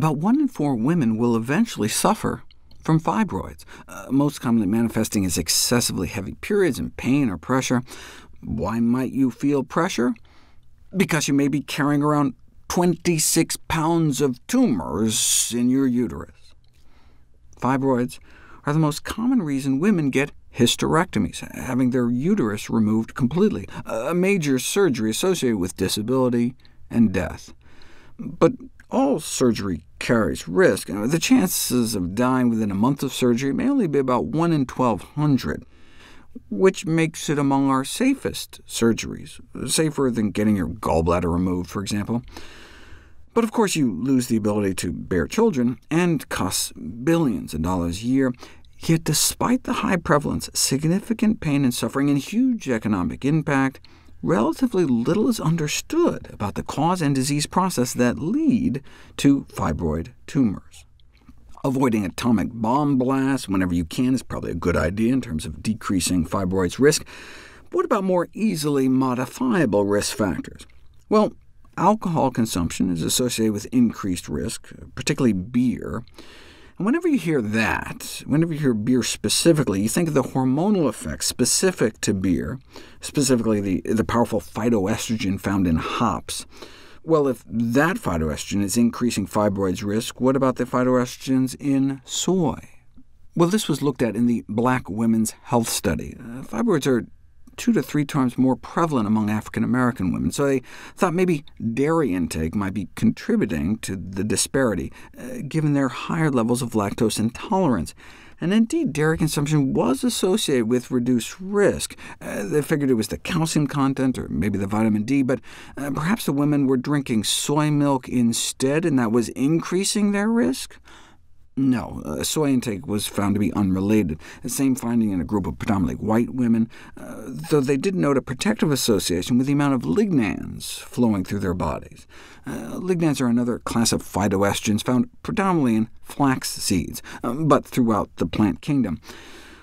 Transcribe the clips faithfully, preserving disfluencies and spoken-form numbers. About one in four women will eventually suffer from fibroids, uh, most commonly manifesting as excessively heavy periods and pain or pressure. Why might you feel pressure? Because you may be carrying around twenty-six pounds of tumors in your uterus. Fibroids are the most common reason women get hysterectomies, having their uterus removed completely, a major surgery associated with disability and death. But all surgery carries risk. The chances of dying within a month of surgery may only be about one in twelve hundred, which makes it among our safest surgeries, safer than getting your gallbladder removed, for example. But of course you lose the ability to bear children, and costs billions of dollars a year. Yet despite the high prevalence, significant pain and suffering, and huge economic impact, relatively little is understood about the cause and disease process that lead to fibroid tumors. Avoiding atomic bomb blasts whenever you can is probably a good idea in terms of decreasing fibroids risk. But what about more easily modifiable risk factors? Well, alcohol consumption is associated with increased risk, particularly beer. And whenever you hear that, whenever you hear beer specifically, you think of the hormonal effects specific to beer, specifically the, the powerful phytoestrogen found in hops. Well, if that phytoestrogen is increasing fibroids risk, what about the phytoestrogens in soy? Well, this was looked at in the Black Women's Health Study. Uh, fibroids are two to three times more prevalent among African-American women, so they thought maybe dairy intake might be contributing to the disparity, uh, given their higher levels of lactose intolerance. And indeed, dairy consumption was associated with reduced risk. Uh, they figured it was the calcium content, or maybe the vitamin D, but uh, perhaps the women were drinking soy milk instead, and that was increasing their risk? No, uh, soy intake was found to be unrelated, the same finding in a group of predominantly white women, uh, though they did note a protective association with the amount of lignans flowing through their bodies. Uh, lignans are another class of phytoestrogens found predominantly in flax seeds, um, but throughout the plant kingdom.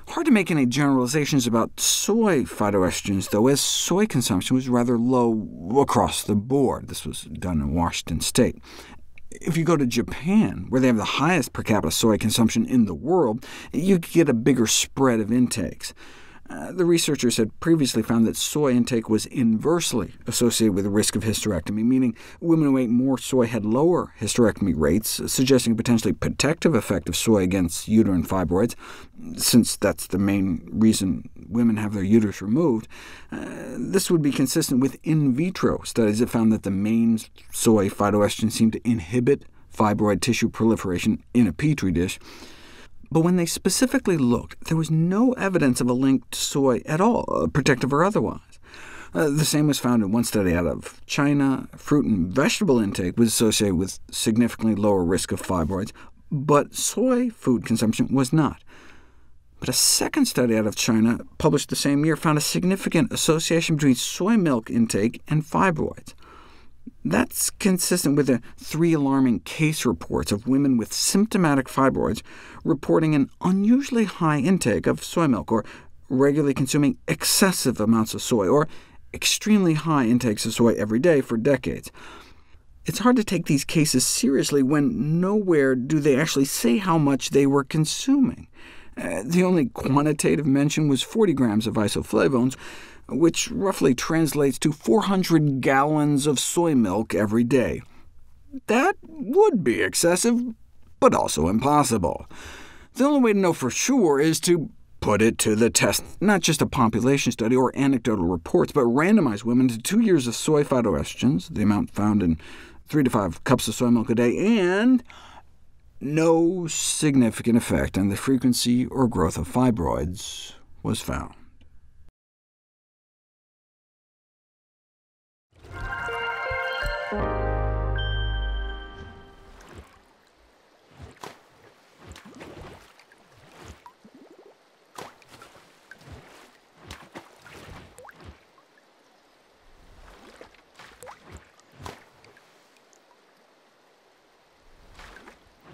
Hard to make any generalizations about soy phytoestrogens, though, as soy consumption was rather low across the board. This was done in Washington State. If you go to Japan, where they have the highest per capita soy consumption in the world, you get a bigger spread of intakes. Uh, the researchers had previously found that soy intake was inversely associated with the risk of hysterectomy, meaning women who ate more soy had lower hysterectomy rates, suggesting a potentially protective effect of soy against uterine fibroids, since that's the main reason women have their uterus removed. Uh, this would be consistent with in vitro studies that found that the main soy phytoestrogen seemed to inhibit fibroid tissue proliferation in a petri dish. But when they specifically looked, there was no evidence of a link to soy at all, protective or otherwise. Uh, the same was found in one study out of China. Fruit and vegetable intake was associated with significantly lower risk of fibroids, but soy food consumption was not. But a second study out of China, published the same year, found a significant association between soy milk intake and fibroids. That's consistent with the three alarming case reports of women with symptomatic fibroids reporting an unusually high intake of soy milk, or regularly consuming excessive amounts of soy, or extremely high intakes of soy every day for decades. It's hard to take these cases seriously when nowhere do they actually say how much they were consuming. Uh, the only quantitative mention was forty grams of isoflavones, which roughly translates to four hundred gallons of soy milk every day. That would be excessive, but also impossible. The only way to know for sure is to put it to the test, not just a population study or anecdotal reports, but randomize women to two years of soy phytoestrogens, the amount found in three to five cups of soy milk a day, and no significant effect on the frequency or growth of fibroids was found.